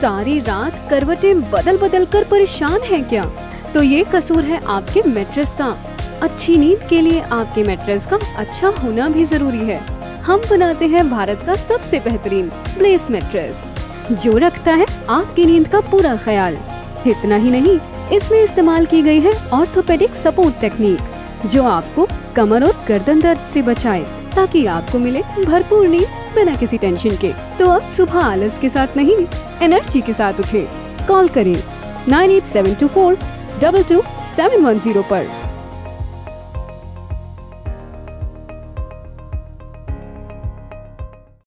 सारी रात करवटें बदल बदल कर परेशान हैं क्या? तो ये कसूर है आपके मैट्रेस का। अच्छी नींद के लिए आपके मैट्रेस का अच्छा होना भी जरूरी है। हम बनाते हैं भारत का सबसे बेहतरीन ब्लेस मैट्रेस, जो रखता है आपकी नींद का पूरा ख्याल। इतना ही नहीं, इसमें इस्तेमाल की गई है ऑर्थोपेडिक सपोर्ट टेक्निक, जो आपको कमर और गर्दन दर्द से बचाए ताकि आपको मिले भरपूर नींद बिना किसी टेंशन के। तो अब सुबह आलस के साथ नहीं, एनर्जी के साथ उठे। कॉल करें 9872422710 पर।